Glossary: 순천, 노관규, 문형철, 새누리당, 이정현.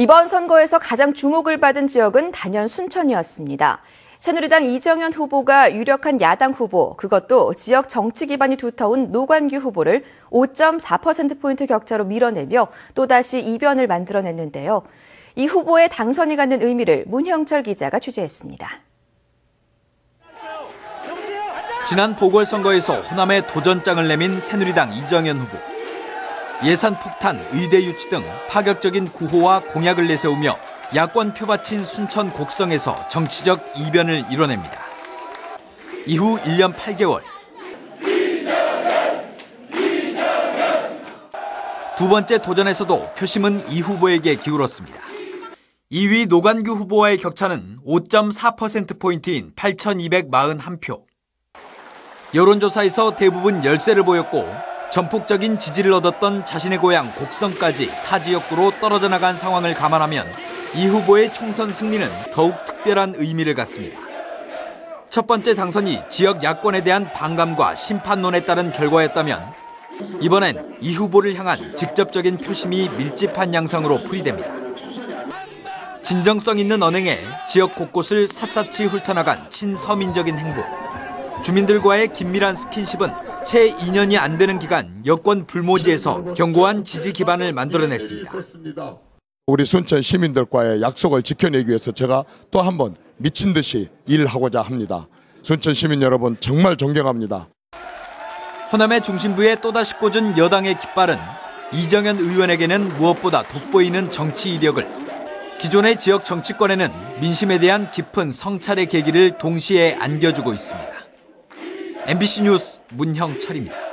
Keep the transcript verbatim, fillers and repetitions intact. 이번 선거에서 가장 주목을 받은 지역은 단연 순천이었습니다. 새누리당 이정현 후보가 유력한 야당 후보, 그것도 지역 정치 기반이 두터운 노관규 후보를 오 점 사 퍼센트포인트 격차로 밀어내며 또다시 이변을 만들어냈는데요. 이 후보의 당선이 갖는 의미를 문형철 기자가 취재했습니다. 지난 보궐선거에서 호남에 도전장을 내민 새누리당 이정현 후보. 예산 폭탄, 의대 유치 등 파격적인 구호와 공약을 내세우며 야권 표밭인 순천 곡성에서 정치적 이변을 이뤄냅니다. 이후 일 년 팔 개월. 이정현! 이정현! 두 번째 도전에서도 표심은 이 후보에게 기울었습니다. 이 위 노관규 후보와의 격차는 오 점 사 퍼센트포인트인 팔천이백사십일 표. 여론조사에서 대부분 열세를 보였고 전폭적인 지지를 얻었던 자신의 고향 곡성까지 타 지역구로 떨어져 나간 상황을 감안하면 이 후보의 총선 승리는 더욱 특별한 의미를 갖습니다. 첫 번째 당선이 지역 야권에 대한 반감과 심판론에 따른 결과였다면 이번엔 이 후보를 향한 직접적인 표심이 밀집한 양상으로 풀이됩니다. 진정성 있는 언행에 지역 곳곳을 샅샅이 훑어나간 친서민적인 행보. 주민들과의 긴밀한 스킨십은 채 이 년이 안 되는 기간 여권 불모지에서 견고한 지지 기반을 만들어냈습니다. 우리 순천 시민들과의 약속을 지켜내기 위해서 제가 또 한 번 미친 듯이 일하고자 합니다. 순천 시민 여러분 정말 존경합니다. 호남의 중심부에 또다시 꽂은 여당의 깃발은 이정현 의원에게는 무엇보다 돋보이는 정치 이력을, 기존의 지역 정치권에는 민심에 대한 깊은 성찰의 계기를 동시에 안겨주고 있습니다. 엠비씨 뉴스 문형철입니다.